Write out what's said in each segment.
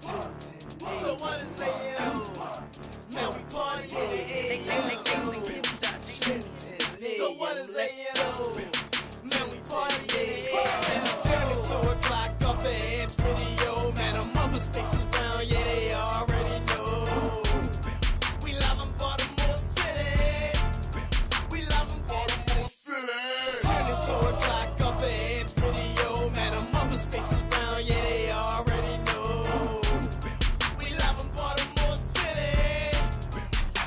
So what is AM? Now we party in the AM. So what is AM? Now we party in the AM. It's 72 o'clock off the edge video. Man, a mother's face is round, yeah, they already know. We love them Baltimore City. We love them Baltimore City. 72 o'clock off the edge video. Man, a mother's face is round, yeah, they already know. We love them Baltimore City.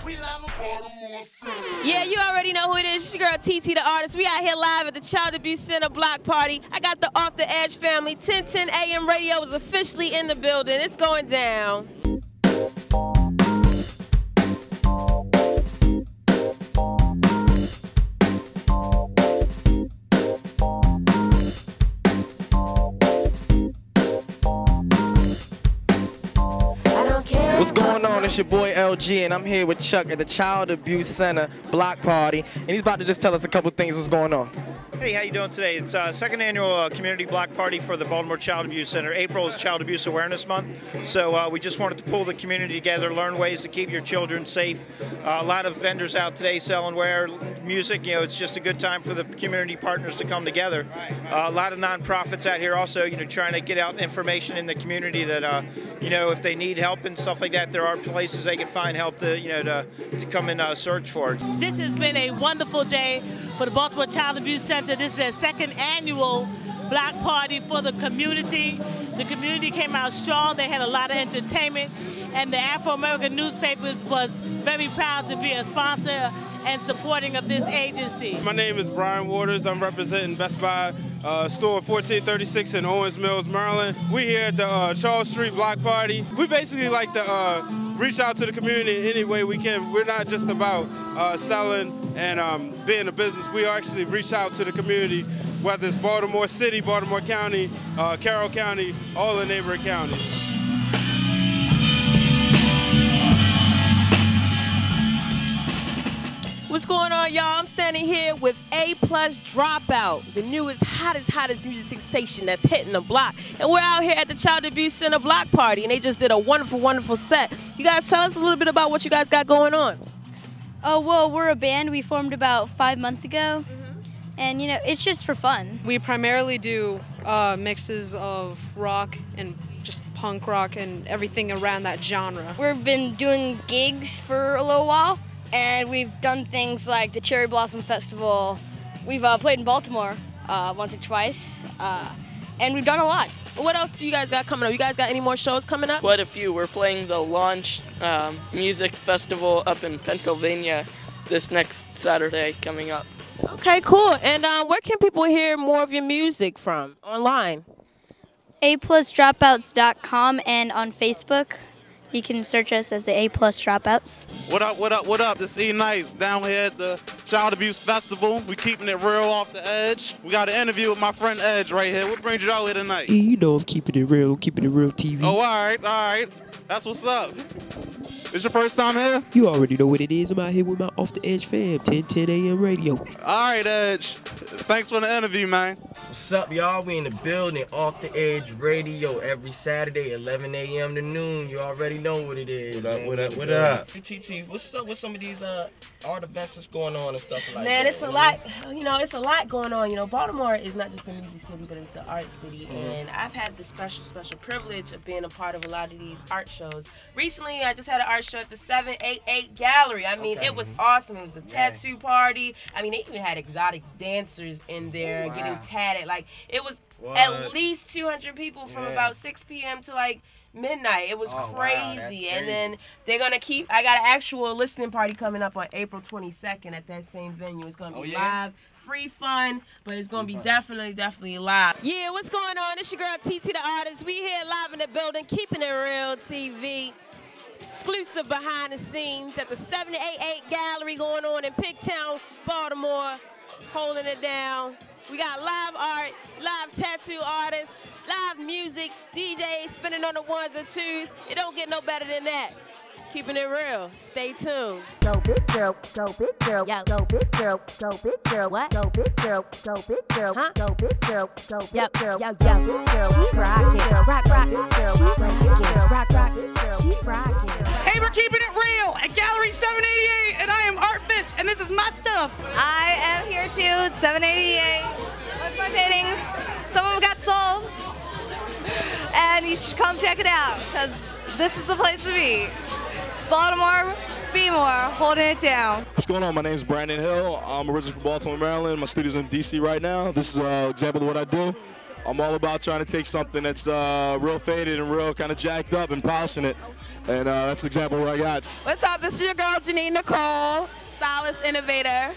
We love them Baltimore City. Yeah, you already know who it is. It's your girl TT the Artist. We out here live at the Child Abuse Center block party. I got the Off the Edge family. 1010 AM radio is officially in the building. It's going down. What's going on? It's your boy LG, and I'm here with Chuck at the Child Abuse Center block party, and he's about to just tell us a couple things. What's going on? Hey, how you doing today? It's second annual community block party for the Baltimore Child Abuse Center. April is Child Abuse Awareness Month, so we just wanted to pull the community together, learn ways to keep your children safe. A lot of vendors out today selling wear, music. You know, it's just a good time for the community partners to come together. A lot of nonprofits out here also, you know, trying to get out information in the community that, you know, if they need help and stuff like that, there are places they can find help to, you know, to come and search for it. This has been a wonderful day for the Baltimore Child Abuse Center. This is their second annual block party for the community. The community came out strong. They had a lot of entertainment, and the Afro-American Newspapers was very proud to be a sponsor and supporting of this agency. My name is Brian Waters. I'm representing Best Buy store 1436 in Owens Mills, Maryland. We're here at the Charles Street block party. We basically like to reach out to the community any way we can. We're not just about selling and being a business. We actually reach out to the community, whether it's Baltimore City, Baltimore County, Carroll County, all the neighboring counties. What's going on, y'all? I'm standing here with A. Plus Dropout, the newest, hottest music sensation that's hitting the block. And we're out here at the Child Abuse Center block party, and they just did a wonderful, wonderful set. You guys tell us a little bit about what you guys got going on. Oh, well, we're a band we formed about 5 months ago, and, you know, it's just for fun. We primarily do mixes of rock and just punk rock and everything around that genre. We've been doing gigs for a little while, and we've done things like the Cherry Blossom Festival. We've played in Baltimore once or twice, and we've done a lot. What else do you guys got coming up? You guys got any more shows coming up? Quite a few. We're playing the Launch Music Festival up in Pennsylvania this next Saturday coming up. Okay, cool. And where can people hear more of your music from online? Aplusdropouts.com, and on Facebook, you can search us as the A Plus Dropouts. What up, what up, what up? This is E-Nice down here at the Child Abuse Festival. We keeping it real off the edge. We got an interview with my friend Edge right here. What brings you out here tonight? You know, keeping it real TV. Oh, all right, all right. That's what's up. It's your first time here? You already know what it is. I'm out here with my Off the Edge fam, 1010 AM radio. All right, Edge. Thanks for the interview, man. What's up, y'all? We in the building, Off the Edge radio every Saturday, 11 AM to noon. You already know what it is. What up, what up, what up? TT, what's up with some of these art events that's going on and stuff like that? Man, it's a lot, you know, it's a lot going on. You know, Baltimore is not just a music city, but it's an art city. And I've had the special, special privilege of being a part of a lot of these art shows. Recently, I just had an art show at the 788 Gallery. I mean, it was awesome. It was a tattoo party. I mean, they even had exotic dancers in there getting tatted. Like, it was at least 200 people from about 6 p.m. to like midnight. It was crazy. Wow, crazy. And then they're gonna keep. I got an actual listening party coming up on April 22nd at that same venue. It's gonna be live, free fun, but it's gonna be definitely live. Yeah, what's going on? It's your girl TT the Artist. We here live in the building, keeping it real TV. Exclusive behind the scenes at the 788 Gallery going on in Pigtown, Baltimore, holding it down. We got live art, live tattoo artists, live music, DJs spinning on the ones and twos. It don't get no better than that. Keeping it real. Stay tuned. Go big girl, go big girl, yeah. Go big girl, go big girl, what? Go big girl, go big girl, huh? Go big girl, go big girl, yeah, yeah, yeah. Big girl, she rock it, rock, rock, she rock it. 788. That's my paintings. Some of them got sold. And you should come check it out, because this is the place to be. Baltimore, be more, holding it down. What's going on? My name's Brandon Hill. I'm originally from Baltimore, Maryland. My studio's in D.C. right now. This is an example of what I do. I'm all about trying to take something that's real faded and real kind of jacked up and polishing it. And that's an example of what I got. What's up? This is your girl, Janine Nicole, stylist, innovator.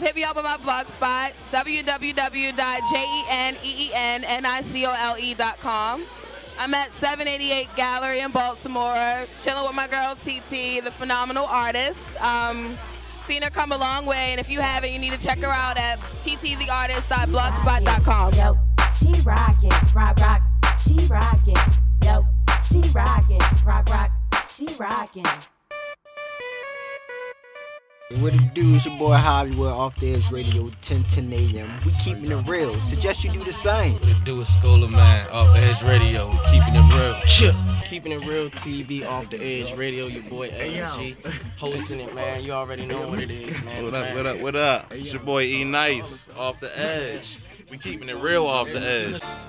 Hit me up on my blog spot, www.janeennicole.com. I'm at 788 Gallery in Baltimore, chilling with my girl TT, the phenomenal artist. Seen her come a long way, and if you haven't, you need to check her out at tttheartist.blogspot.com. Yo, she rockin', rock, rock, she rockin'. Yo, she rockin', rock, rock, she rockin'. What it do, is your boy Hollywood, Off the Edge Radio, 1010 AM. We keeping it real. Suggest you do the same. What it do, is School of Mine, Off the Edge Radio. We keeping it real. Chip. Keeping it real TV, Off the Edge Radio. Your boy AG hosting it, man. You already know what it is, man. What up? What up? What up? It's your boy E-Nice, Off the Edge. We keeping it real, Off the Edge.